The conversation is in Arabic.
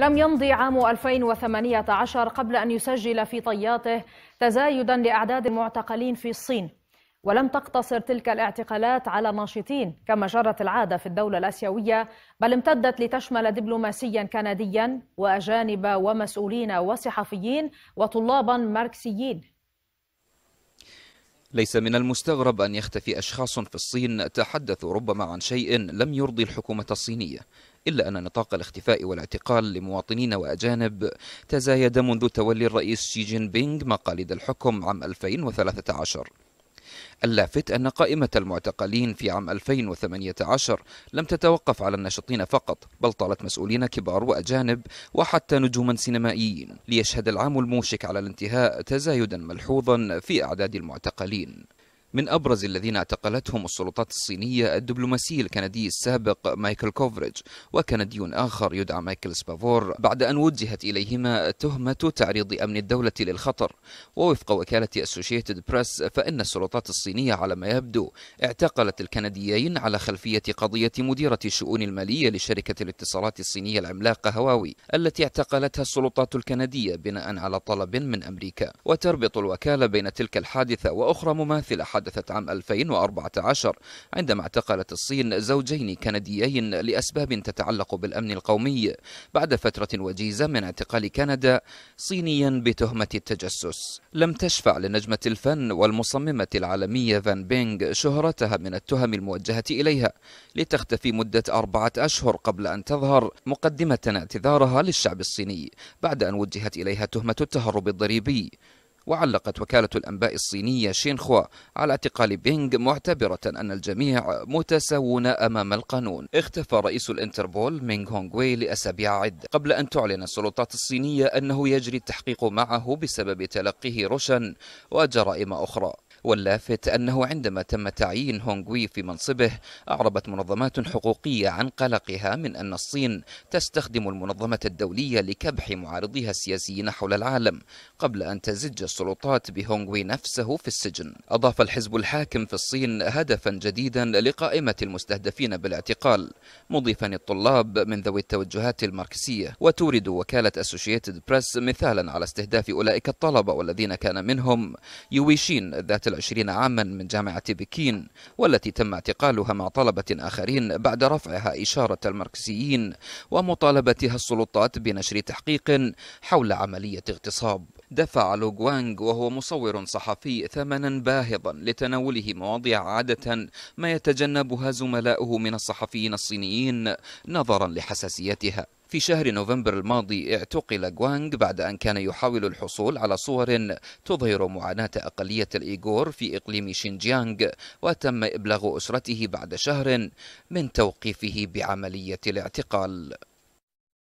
لم يمضي عام 2018 قبل أن يسجل في طياته تزايدا لأعداد المعتقلين في الصين، ولم تقتصر تلك الاعتقالات على ناشطين كما جرت العادة في الدولة الآسيوية، بل امتدت لتشمل دبلوماسيا كنديا وأجانب ومسؤولين وصحفيين وطلابا ماركسيين. ليس من المستغرب أن يختفي أشخاص في الصين تحدثوا ربما عن شيء لم يرضي الحكومة الصينية، إلا أن نطاق الاختفاء والاعتقال لمواطنين وأجانب تزايد منذ تولي الرئيس شي جين بينغ مقاليد الحكم عام 2013. اللافت أن قائمة المعتقلين في عام 2018 لم تتوقف على الناشطين فقط، بل طالت مسؤولين كبار وأجانب وحتى نجوما سينمائيين، ليشهد العام الموشك على الانتهاء تزايدا ملحوظا في أعداد المعتقلين. من أبرز الذين اعتقلتهم السلطات الصينية الدبلوماسي الكندي السابق مايكل كوفريج، وكندي آخر يدعى مايكل سبافور، بعد أن وجهت إليهما تهمة تعريض أمن الدولة للخطر. ووفق وكالة أسوشيتد بريس فإن السلطات الصينية على ما يبدو اعتقلت الكنديين على خلفية قضية مديرة الشؤون المالية لشركة الاتصالات الصينية العملاقة هواوي، التي اعتقلتها السلطات الكندية بناء على طلب من أمريكا. وتربط الوكالة بين تلك الحادثة وأخرى مماثلة حدثت عام 2014 عندما اعتقلت الصين زوجين كنديين لأسباب تتعلق بالأمن القومي، بعد فترة وجيزة من اعتقال كندا صينيا بتهمة التجسس. لم تشفع لنجمة الفن والمصممة العالمية فان بينغ شهرتها من التهم الموجهة إليها، لتختفي مدة 4 أشهر قبل أن تظهر، مقدمة اعتذارها للشعب الصيني بعد أن وجهت إليها تهمة التهرب الضريبي. وعلقت وكالة الأنباء الصينية شينخوا على اعتقال بينغ، معتبرة أن الجميع متساوون أمام القانون. اختفى رئيس الإنتربول مينغ هونغوي لأسابيع عدة قبل أن تعلن السلطات الصينية أنه يجري التحقيق معه بسبب تلقيه رشا وجرائم أخرى. واللافت أنه عندما تم تعيين هونغوي في منصبه، أعربت منظمات حقوقية عن قلقها من أن الصين تستخدم المنظمة الدولية لكبح معارضيها السياسيين حول العالم، قبل أن تزج السلطات بهونغوي نفسه في السجن. أضاف الحزب الحاكم في الصين هدفا جديدا لقائمة المستهدفين بالاعتقال، مضيفا الطلاب من ذوي التوجهات الماركسية. وتورد وكالة أسوشيتد بريس مثالا على استهداف أولئك الطلبة، والذين كان منهم يويشين ذات 20 عاما من جامعة بكين، والتي تم اعتقالها مع طلبة آخرين بعد رفعها إشارة الماركسيين ومطالبتها السلطات بنشر تحقيق حول عملية اغتصاب. دفع لو غوانغ وهو مصور صحفي ثمنا باهظا لتناوله مواضيع عادة ما يتجنبها زملاؤه من الصحفيين الصينيين نظرا لحساسيتها. في شهر نوفمبر الماضي اعتقل غوانغ بعد أن كان يحاول الحصول على صور تظهر معاناة أقلية الإيغور في إقليم شينجيانغ، وتم إبلاغ أسرته بعد شهر من توقيفه بعملية الاعتقال.